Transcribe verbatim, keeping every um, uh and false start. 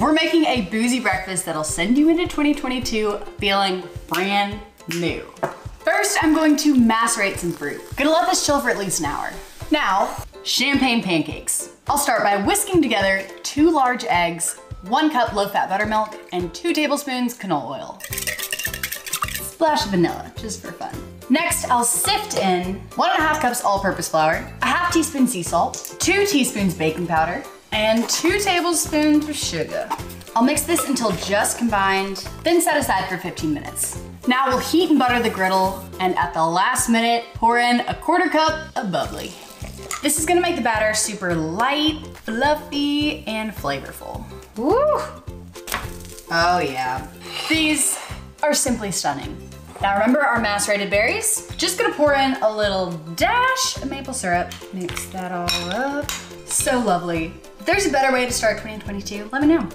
We're making a boozy breakfast that'll send you into twenty twenty-two feeling brand new. First, I'm going to macerate some fruit. Gonna let this chill for at least an hour. Now, champagne pancakes. I'll start by whisking together two large eggs, one cup low-fat buttermilk, and two tablespoons canola oil. Splash of vanilla, just for fun. Next, I'll sift in one and a half cups all-purpose flour, a half teaspoon sea salt, two teaspoons baking powder, and two tablespoons of sugar. I'll mix this until just combined, then set aside for fifteen minutes. Now we'll heat and butter the griddle, and at the last minute, pour in a quarter cup of bubbly. This is gonna make the batter super light, fluffy, and flavorful. Woo! Oh yeah. These are simply stunning. Now remember our macerated berries? Just gonna pour in a little dash of maple syrup. Mix that all up. So lovely. If there's a better way to start twenty twenty-two, let me know.